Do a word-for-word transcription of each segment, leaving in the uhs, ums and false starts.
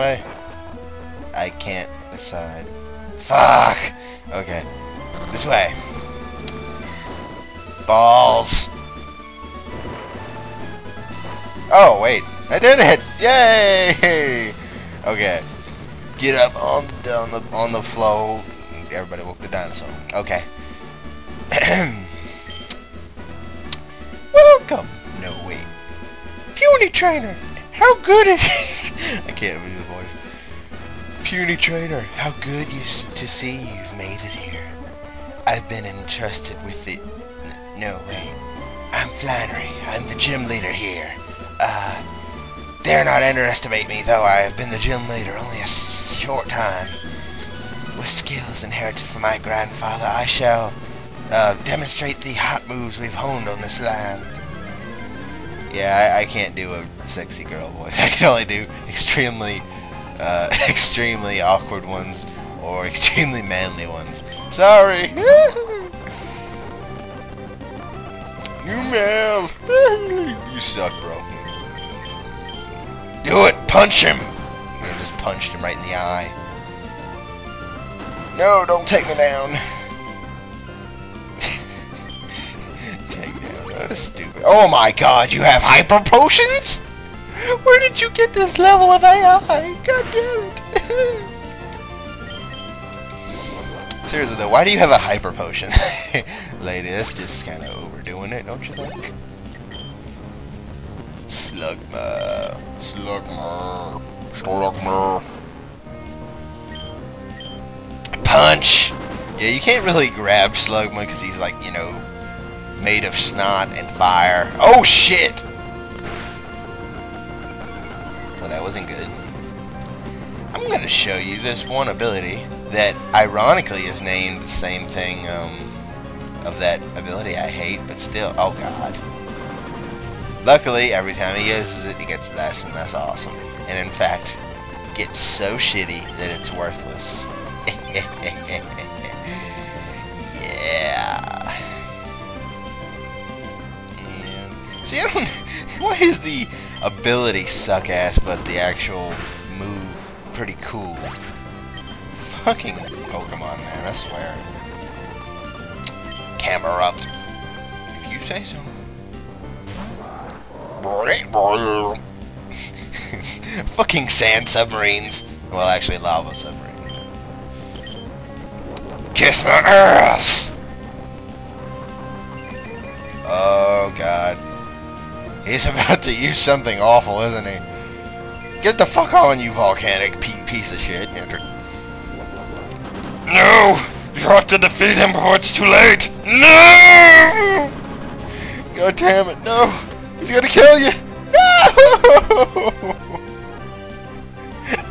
way? I can't decide. Fuck! Okay. This way. Balls! Oh, wait. I did it! Yay! Okay. Get up on the, on the, on the floor. Everybody woke the dinosaur. Okay. Welcome. No, wait. Puny Trainer! How good is it? I can't read the voice. Puny Trainer, how good you s to see you've made it here. I've been entrusted with the... N no, wait. I'm Flannery. I'm the gym leader here. Uh, dare not underestimate me, though I have been the gym leader only a s short time. With skills inherited from my grandfather, I shall uh, demonstrate the hot moves we've honed on this land. Yeah, I, I can't do a sexy girl voice. I can only do extremely, uh, extremely awkward ones or extremely manly ones. Sorry. You male. You suck, bro. Do it! Punch him! I just punched him right in the eye. No, don't take me down. Take down. That is stupid. Oh my god, you have hyper potions? Where did you get this level of A I? God damn it. Seriously though, why do you have a hyper potion? Lady, that's just kind of overdoing it, don't you think? Slugma. Slugma. Slugma. Punch! Yeah, you can't really grab Slugma because he's like, you know, made of snot and fire. Oh shit! Well, that wasn't good. I'm gonna show you this one ability that ironically is named the same thing um, of that ability I hate, but still, oh god. Luckily, every time he uses it, it gets less and less awesome. And in fact, gets so shitty that it's worthless. Yeah. Yeah. See, I don't... Why is the ability suck-ass, but the actual move pretty cool? Fucking Pokemon, man, I swear. Camera up. If you say so. Fucking sand submarines. Well, actually, lava submarines. Kiss my ass! Oh, God. He's about to use something awful, isn't he? Get the fuck on, you volcanic piece of shit. No! You have to defeat him before it's too late! No! God damn it, no! He's gonna kill you! No!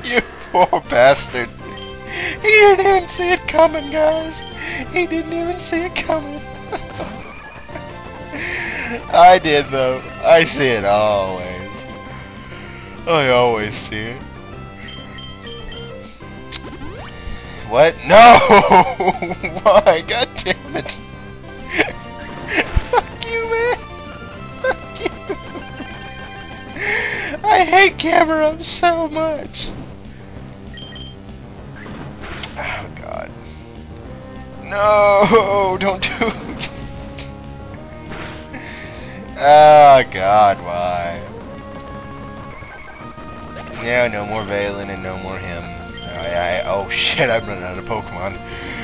You poor bastard. He didn't even see it coming, guys. He didn't even see it coming. I did, though. I see it always. I always see it. What? No! Why? God damn it. Fuck you, man. Fuck you. I hate camera so much. Oh, God. No! Don't do it! Oh, God, why? Yeah, no more Valen and no more him. I, I, oh, shit, I'm running out of Pokemon.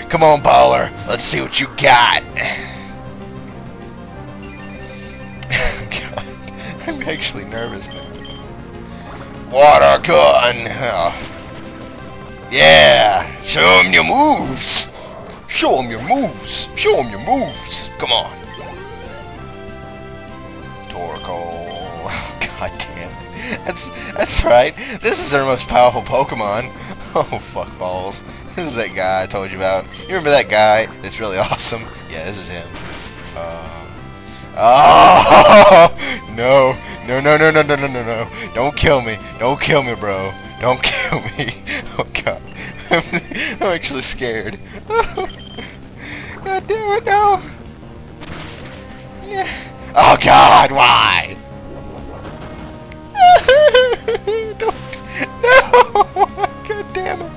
Come on, baller! Let's see what you got! God, I'm actually nervous now. Water gun! Oh. Yeah! Show him your moves! Show him your moves! Show him your moves! Come on! Torkoal. God damn it. That's, that's right. This is our most powerful Pokemon. Oh, fuck balls. This is that guy I told you about. You remember that guy that's really awesome? Yeah, this is him. Uh, oh! No! No, no, no, no, no, no, no, no. Don't kill me. Don't kill me, bro. Don't kill me. Oh, God. I'm actually scared. Oh. God damn it, no. Yeah. Oh, God, why? Don't. No. God damn it!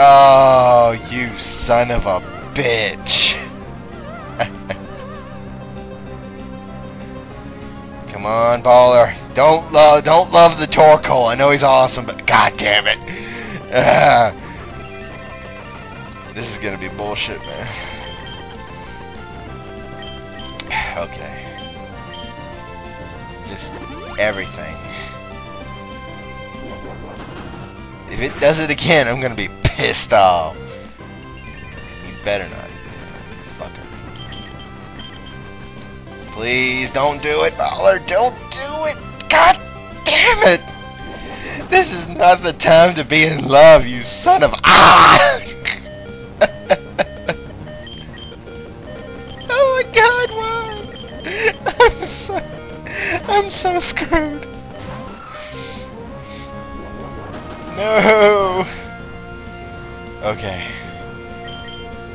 Oh, you son of a bitch! Come on, baller! Don't love, don't love the Torkoal. I know he's awesome, but god damn it! Uh, this is gonna be bullshit, man. Okay. Just everything. If it does it again, I'm gonna be pissed off. You better not, fucker. Please don't do it, baller. Don't do it. God damn it! This is not the time to be in love, you son of ah! Oh my god, why? I'm so I'm so screwed. No. Okay.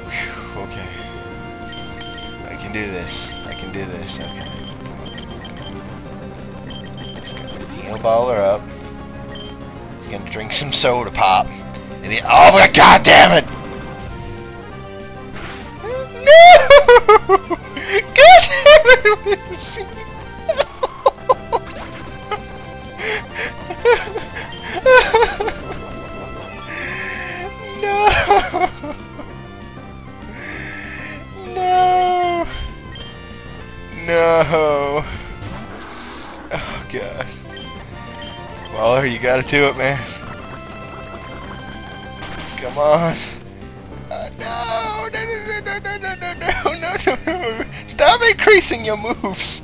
Whew, okay. I can do this. I can do this. Okay. He'll ball her up. He's gonna drink some soda pop. And he, oh my god damn it! No! God damn it! I didn't see it. No! No! No! Oh god. Baller, you gotta do it, man. Come on. Uh, no, no, no, no, no, no, no, no, no, no, no. Stop increasing your moves.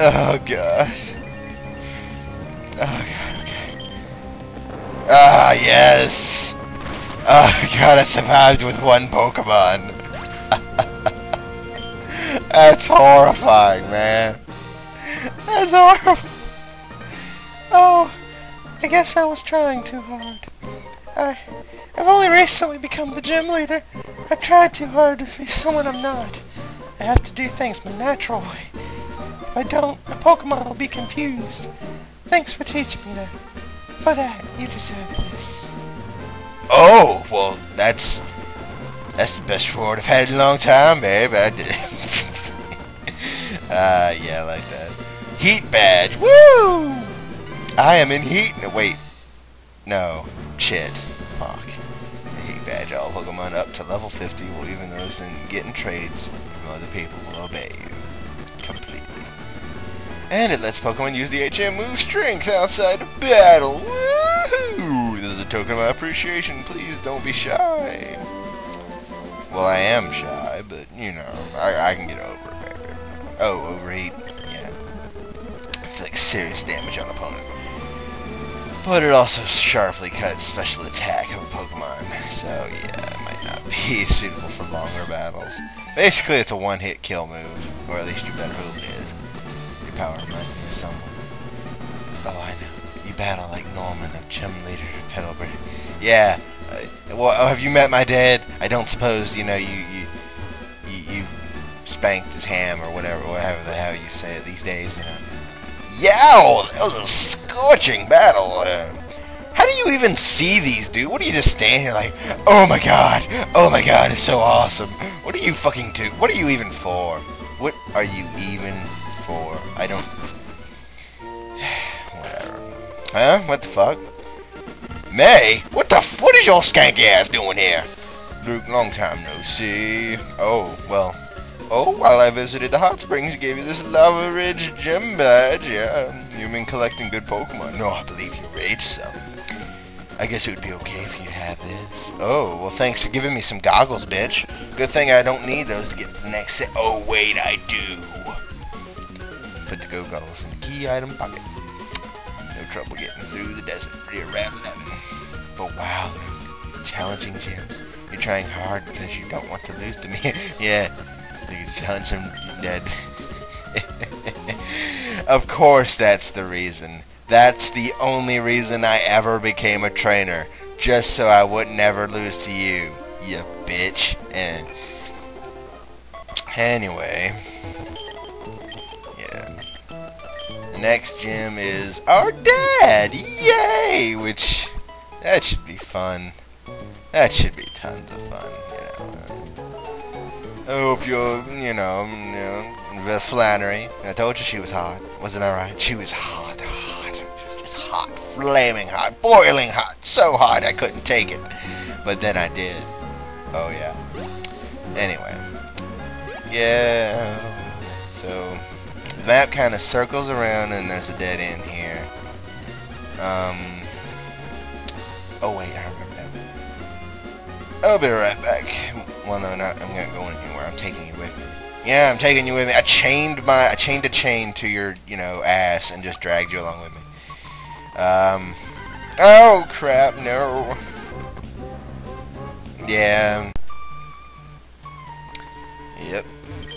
Oh, God. Oh, God, okay. Ah, yes. Oh, God, I survived with one Pokemon. That's horrifying, man. That's horrifying. Oh, I guess I was trying too hard. I, I've only recently become the gym leader. I've tried too hard to be someone I'm not. I have to do things my natural way. If I don't, the Pokemon will be confused. Thanks for teaching me that. For that, you deserve this. Oh, well, that's... That's the best reward I've had in a long time, babe. I did. Ah, uh, yeah, I like that. Heat badge, woo! I am in heat. No, wait. No. Shit. Fuck. The heat badge. All Pokemon up to level fifty will even those in getting trades from other people will obey you. Completely. And it lets Pokemon use the H M move strength outside of battle. Woohoo! This is a token of my appreciation. Please don't be shy. Well, I am shy, but, you know, I, I can get over it. Baby. Oh, overheat. Yeah. It's like serious damage on opponent. But it also sharply cuts special attack of a Pokemon, so yeah, it might not be suitable for longer battles. Basically, it's a one-hit kill move, or at least you better hope it is. Your power reminds me of someone. Oh, I know. You battle like Norman of Gym Leader Petalburg. Yeah. Uh, well, oh, have you met my dad? I don't suppose you know you you you, you spanked his ham or whatever, whatever the hell you say it these days, you know. Yow! That was a scorching battle. Uh, how do you even see these, dude? What do you just stand here like, oh my god, oh my god, it's so awesome. What do you fucking do? What are you even for? What are you even for? I don't... Whatever. Huh? What the fuck? May? What the f- What is your skanky ass doing here? Luke, long time no see. Oh, well... Oh, while I visited the hot springs, you gave you this Lava Ridge gym badge. Yeah, you've been collecting good Pokemon. No, I believe you raised some. I guess it would be okay if you had this. Oh, well, thanks for giving me some goggles, bitch. Good thing I don't need those to get the next set. Oh, wait, I do. Put the go goggles in the key item pocket. No trouble getting through the desert. Pretty rattling at me. But wow, challenging gyms. You're trying hard because you don't want to lose to me. Yeah. You challenge him dead. Of course that's the reason. That's the only reason I ever became a trainer. Just so I would never lose to you. You bitch. And anyway. The next gym is our dad! Yay! Which, that should be fun. That should be tons of fun, you know. I hope you'll, you know, you know with Flannery. I told you she was hot. Wasn't I right? She was hot, hot. She was just hot, flaming hot, boiling hot. So hot I couldn't take it. But then I did. Oh, yeah. Anyway. Yeah. So, the map kind of circles around and there's a dead end here. Um. Oh, wait. I remember that. I'll be right back. Well, no, not. I'm not going anywhere. I'm taking you with me. Yeah, I'm taking you with me. I chained my, I chained a chain to your, you know, ass and just dragged you along with me. Um. Oh, crap. No. Yeah. Yep.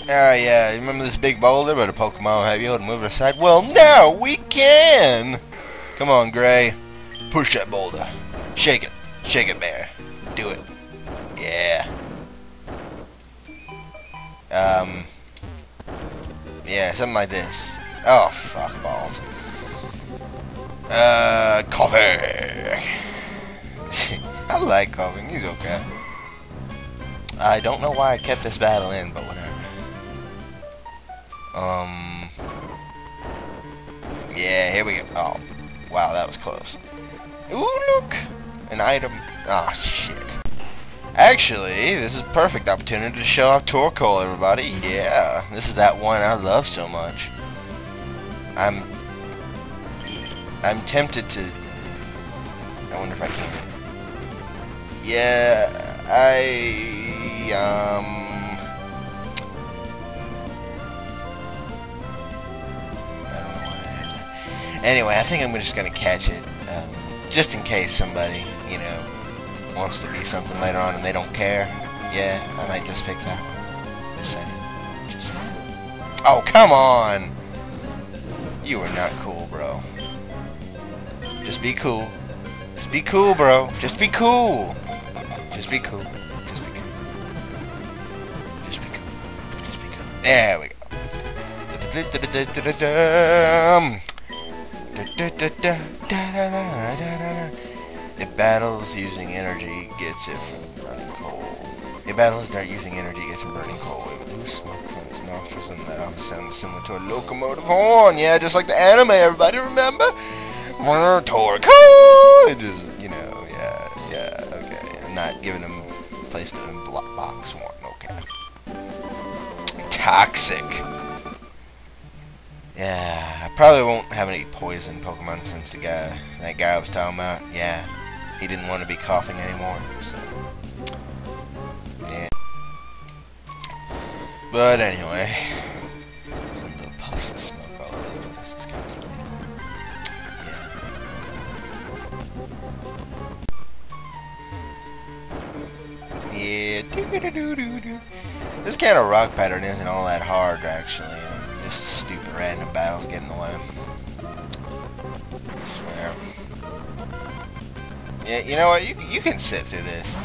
Ah, uh, yeah. You remember this big boulder? But a Pokemon have you able to move it aside? Well, now we can. Come on, Gray. Push that boulder. Shake it. Shake it, bear. Do it. Yeah. Um. Yeah, something like this. Oh, fuck balls. Uh, cover. I like Calvin, he's okay. I don't know why I kept this battle in, but whatever. Um... Yeah, here we go. Oh, wow, that was close. Ooh, look! An item. Ah, shit. Actually, this is a perfect opportunity to show off Torkoal, everybody. Yeah, this is that one I love so much. I'm... I'm tempted to... I wonder if I can... Yeah, I, um, I don't know why I did that. Anyway, I think I'm just going to catch it, um, just in case somebody, you know, wants to be something later on and they don't care. Yeah, I might just pick that one. Just saying. Just saying. Oh, come on! You are not cool, bro. Just be cool. Just be cool, bro. Just be cool. Just be cool. Just be cool. Just be cool. Just be cool. There we go. It battles using energy, gets it from burning coal. It battles not using energy, gets from burning coal. It will lose smoke from its nostrils and let off a sound similar to a locomotive horn. Yeah, just like the anime, everybody, remember? Torkoal! It is, you know, yeah, yeah, okay. I'm not giving him a place to him block box one, okay. Toxic. Yeah, I probably won't have any poison Pokemon since the guy, that guy I was talking about, yeah, he didn't want to be coughing anymore, so, yeah. But anyway, little puffs of smoke all over the place. This guy's really Yeah, doo-doo-doo-doo-doo. This kind of rock pattern isn't all that hard, actually. Um, just stupid random battles get in the way. I swear. Yeah, you know what? You you can sit through this.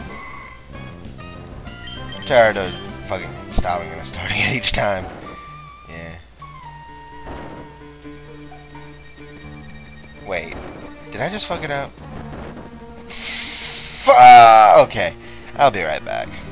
I'm tired of fucking stopping and starting it each time. Yeah. Wait, did I just fuck it up? F- uh, okay. I'll be right back.